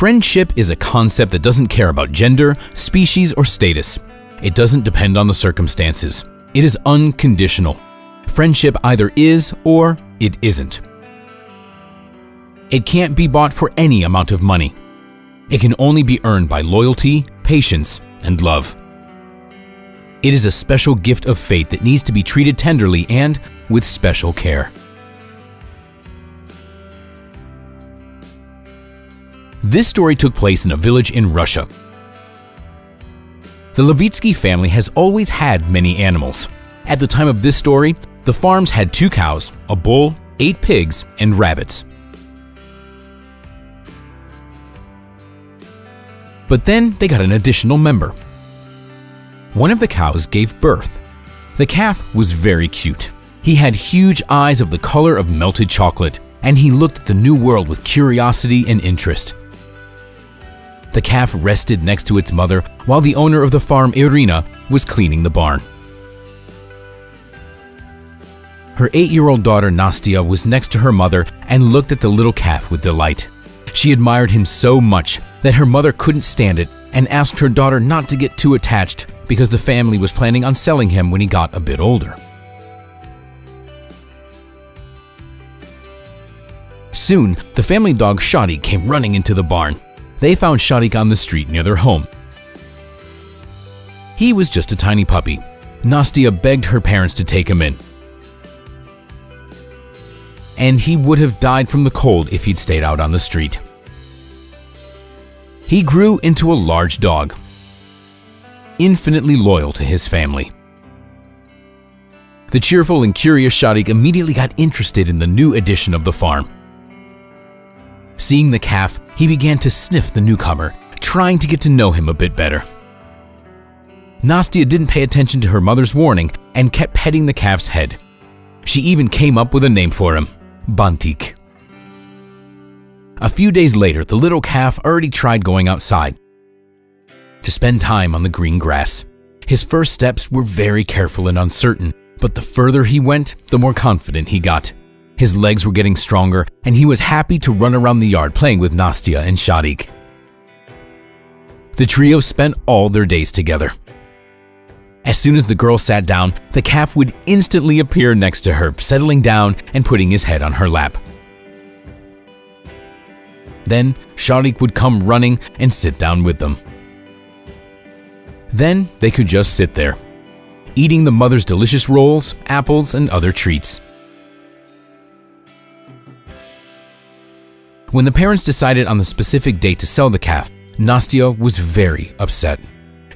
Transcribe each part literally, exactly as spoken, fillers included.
Friendship is a concept that doesn't care about gender, species, or status. It doesn't depend on the circumstances. It is unconditional. Friendship either is or it isn't. It can't be bought for any amount of money. It can only be earned by loyalty, patience, and love. It is a special gift of fate that needs to be treated tenderly and with special care. This story took place in a village in Russia. The Levitsky family has always had many animals. At the time of this story, the farms had two cows, a bull, eight pigs, and rabbits. But then they got an additional member. One of the cows gave birth. The calf was very cute. He had huge eyes of the color of melted chocolate, and he looked at the new world with curiosity and interest. The calf rested next to its mother while the owner of the farm, Irina, was cleaning the barn. Her eight-year-old daughter, Nastya, was next to her mother and looked at the little calf with delight. She admired him so much that her mother couldn't stand it and asked her daughter not to get too attached because the family was planning on selling him when he got a bit older. Soon, the family dog Shoddy came running into the barn. They found Sharik on the street near their home. He was just a tiny puppy. Nastya begged her parents to take him in. And he would have died from the cold if he'd stayed out on the street. He grew into a large dog, infinitely loyal to his family. The cheerful and curious Sharik immediately got interested in the new addition of the farm. Seeing the calf, he began to sniff the newcomer, trying to get to know him a bit better. Nastya didn't pay attention to her mother's warning and kept petting the calf's head. She even came up with a name for him, Bantique. A few days later, the little calf already tried going outside to spend time on the green grass. His first steps were very careful and uncertain, but the further he went, the more confident he got. His legs were getting stronger, and he was happy to run around the yard playing with Nastya and Shadik. The trio spent all their days together. As soon as the girl sat down, the calf would instantly appear next to her, settling down and putting his head on her lap. Then Sharik would come running and sit down with them. Then they could just sit there, eating the mother's delicious rolls, apples, and other treats. When the parents decided on the specific date to sell the calf, Nastya was very upset.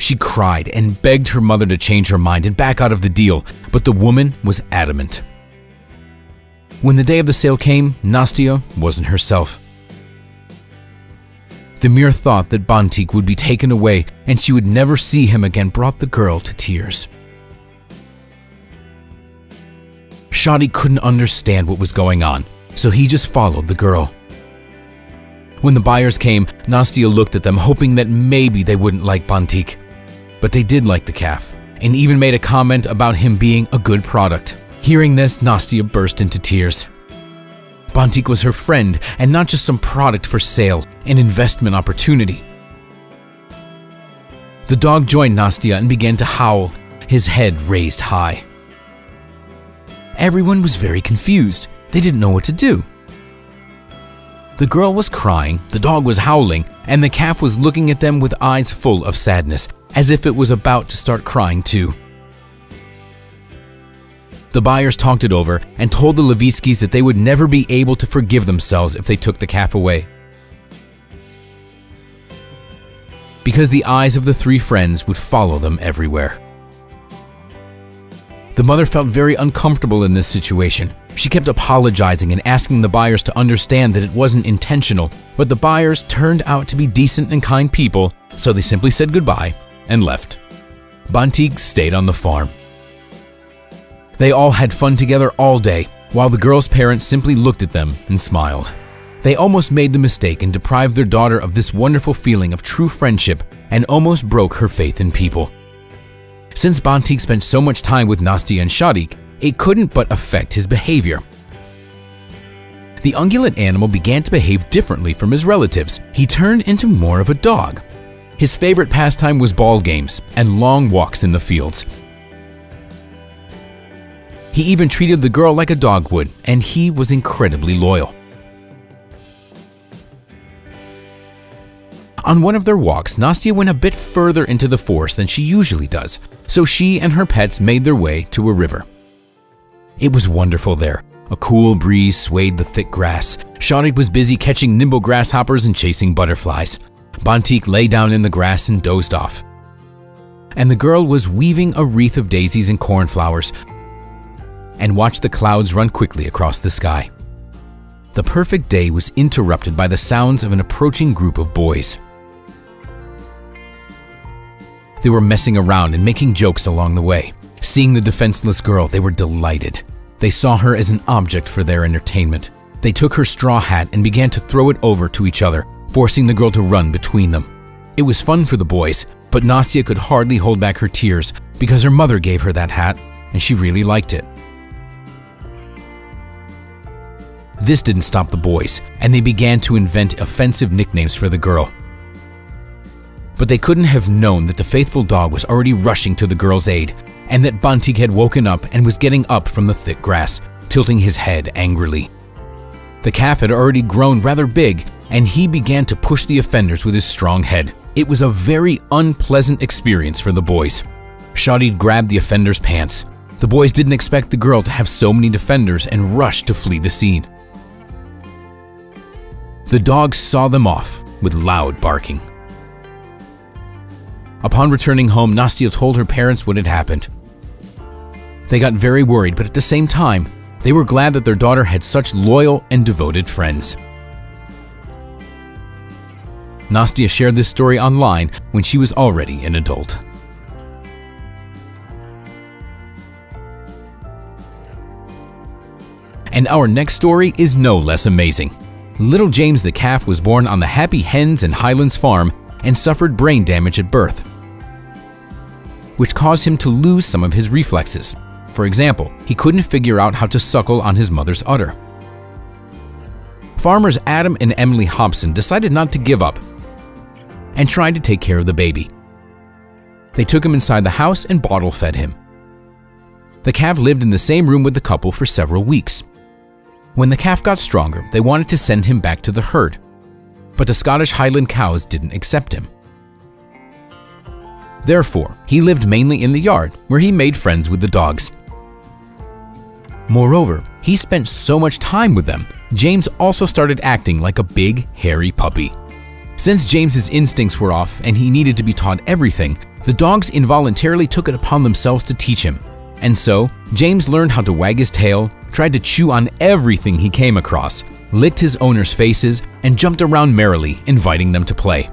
She cried and begged her mother to change her mind and back out of the deal, but the woman was adamant. When the day of the sale came, Nastya wasn't herself. The mere thought that Bontique would be taken away and she would never see him again brought the girl to tears. Shoddy couldn't understand what was going on, so he just followed the girl. When the buyers came, Nastya looked at them, hoping that maybe they wouldn't like Bontique. But they did like the calf, and even made a comment about him being a good product. Hearing this, Nastya burst into tears. Bontique was her friend, and not just some product for sale, an investment opportunity. The dog joined Nastya and began to howl, his head raised high. Everyone was very confused. They didn't know what to do. The girl was crying, the dog was howling, and the calf was looking at them with eyes full of sadness, as if it was about to start crying too. The buyers talked it over and told the Levitskys that they would never be able to forgive themselves if they took the calf away. Because the eyes of the three friends would follow them everywhere. The mother felt very uncomfortable in this situation. She kept apologizing and asking the buyers to understand that it wasn't intentional, but the buyers turned out to be decent and kind people, so they simply said goodbye and left. Bontique stayed on the farm. They all had fun together all day, while the girl's parents simply looked at them and smiled. They almost made the mistake and deprived their daughter of this wonderful feeling of true friendship and almost broke her faith in people. Since Bontique spent so much time with Nastya and Shadik, it couldn't but affect his behavior. the ungulate animal began to behave differently from his relatives. He turned into more of a dog. His favorite pastime was ball games and long walks in the fields. He even treated the girl like a dog would, and he was incredibly loyal. On one of their walks, Nastya went a bit further into the forest than she usually does, so she and her pets made their way to a river. It was wonderful there. A cool breeze swayed the thick grass. Sharik was busy catching nimble grasshoppers and chasing butterflies. Bantique lay down in the grass and dozed off. And the girl was weaving a wreath of daisies and cornflowers and watched the clouds run quickly across the sky. The perfect day was interrupted by the sounds of an approaching group of boys. They were messing around and making jokes along the way. Seeing the defenseless girl, they were delighted. They saw her as an object for their entertainment. They took her straw hat and began to throw it over to each other, forcing the girl to run between them. It was fun for the boys, but Nastya could hardly hold back her tears because her mother gave her that hat and she really liked it. This didn't stop the boys, and they began to invent offensive nicknames for the girl. But they couldn't have known that the faithful dog was already rushing to the girl's aid, and that Bontique had woken up and was getting up from the thick grass, tilting his head angrily. The calf had already grown rather big, and he began to push the offenders with his strong head. It was a very unpleasant experience for the boys. Shoddy grabbed the offender's pants. The boys didn't expect the girl to have so many defenders and rushed to flee the scene. The dog saw them off with loud barking. Upon returning home, Nastya told her parents what had happened. They got very worried, but at the same time, they were glad that their daughter had such loyal and devoted friends. Nastya shared this story online when she was already an adult. And our next story is no less amazing. Little James the calf was born on the Happy Hens and Highlands farm and suffered brain damage at birth, which caused him to lose some of his reflexes. For example, he couldn't figure out how to suckle on his mother's udder. Farmers Adam and Emily Hobson decided not to give up and tried to take care of the baby. They took him inside the house and bottle fed him. The calf lived in the same room with the couple for several weeks. When the calf got stronger, they wanted to send him back to the herd, but the Scottish Highland cows didn't accept him. Therefore, he lived mainly in the yard, where he made friends with the dogs. Moreover, he spent so much time with them, James also started acting like a big, hairy puppy. Since James's instincts were off and he needed to be taught everything, the dogs involuntarily took it upon themselves to teach him. And so, James learned how to wag his tail, tried to chew on everything he came across, licked his owner's faces, and jumped around merrily, inviting them to play.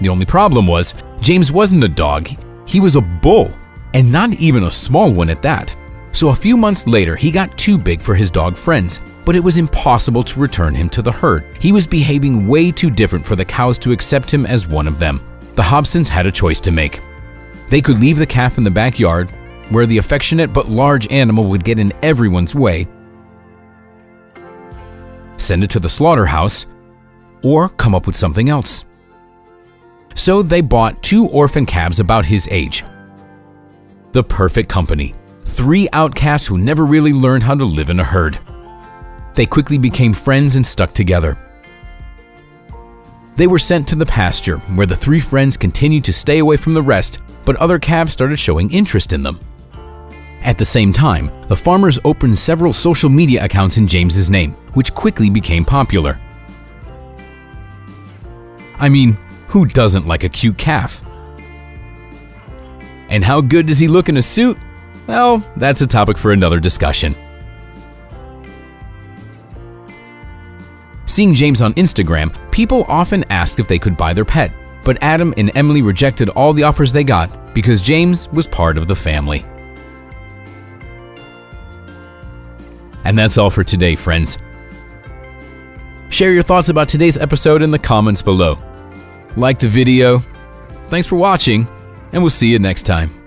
The only problem was, James wasn't a dog, he was a bull, and not even a small one at that. So a few months later, he got too big for his dog friends, but it was impossible to return him to the herd. He was behaving way too different for the cows to accept him as one of them. The Hobsons had a choice to make. They could leave the calf in the backyard, where the affectionate but large animal would get in everyone's way, send it to the slaughterhouse, or come up with something else. So they bought two orphan calves about his age. The perfect company, three outcasts who never really learned how to live in a herd. They quickly became friends and stuck together. They were sent to the pasture, where the three friends continued to stay away from the rest, but other calves started showing interest in them. At the same time, the farmers opened several social media accounts in James's name, which quickly became popular. I mean, who doesn't like a cute calf? And how good does he look in a suit? Well, that's a topic for another discussion. Seeing James on Instagram, people often asked if they could buy their pet, but Adam and Emily rejected all the offers they got because James was part of the family. And that's all for today, friends. Share your thoughts about today's episode in the comments below. Like the video, thanks for watching, and we'll see you next time.